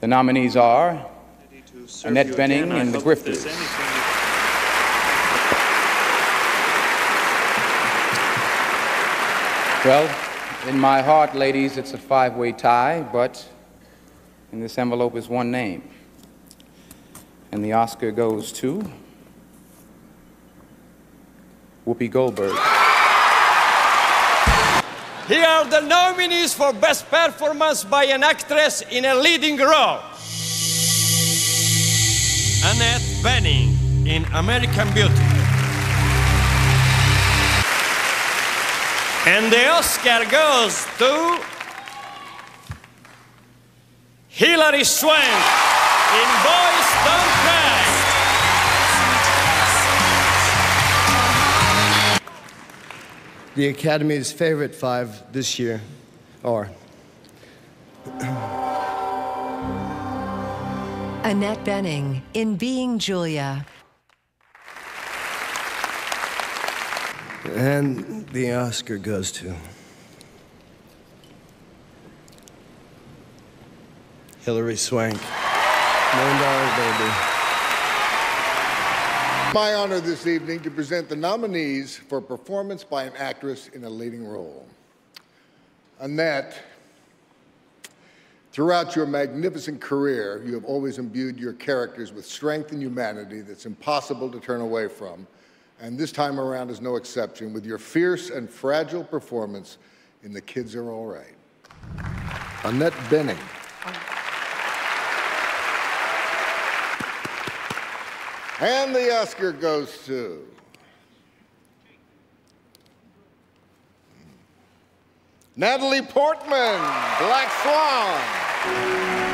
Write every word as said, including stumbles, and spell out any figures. The nominees are Annette Bening in The Grifters. Well, in my heart, ladies, it's a five-way tie, but in this envelope is one name. And the Oscar goes to Whoopi Goldberg. Here are the nominees for Best Performance by an Actress in a Leading Role. Annette Bening in American Beauty. And the Oscar goes to Hilary Swank in Boys Don't Cry. The Academy's favorite five this year are Annette Bening in Being Julia. And the Oscar goes to Hilary Swank. Million Dollar Baby. My honor this evening to present the nominees for performance by an actress in a leading role. Annette, throughout your magnificent career, you have always imbued your characters with strength and humanity that's impossible to turn away from, and this time around is no exception with your fierce and fragile performance in The Kids Are All Right. Annette Bening. And the Oscar goes to Natalie Portman, Black Swan.